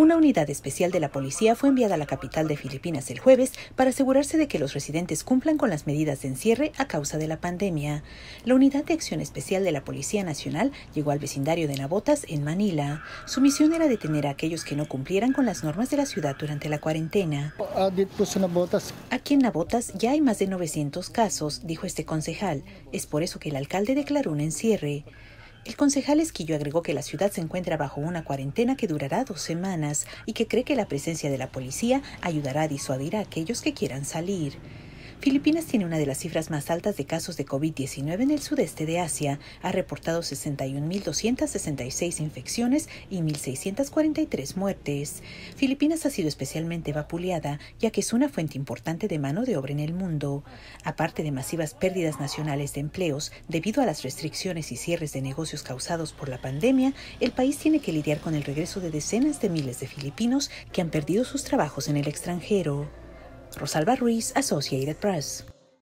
Una unidad especial de la policía fue enviada a la capital de Filipinas el jueves para asegurarse de que los residentes cumplan con las medidas de encierre a causa de la pandemia. La Unidad de Acción Especial de la Policía Nacional llegó al vecindario de Navotas, en Manila. Su misión era detener a aquellos que no cumplieran con las normas de la ciudad durante la cuarentena. Aquí en Navotas ya hay más de 900 casos, dijo este concejal. Es por eso que el alcalde declaró un encierre. El concejal Esquillo agregó que la ciudad se encuentra bajo una cuarentena que durará 2 semanas y que cree que la presencia de la policía ayudará a disuadir a aquellos que quieran salir. Filipinas tiene una de las cifras más altas de casos de COVID-19 en el sudeste de Asia. Ha reportado 61.266 infecciones y 1.643 muertes. Filipinas ha sido especialmente vapuleada, ya que es una fuente importante de mano de obra en el mundo. Aparte de masivas pérdidas nacionales de empleos debido a las restricciones y cierres de negocios causados por la pandemia, el país tiene que lidiar con el regreso de decenas de miles de filipinos que han perdido sus trabajos en el extranjero. Rosalba Ruiz, Associated Press.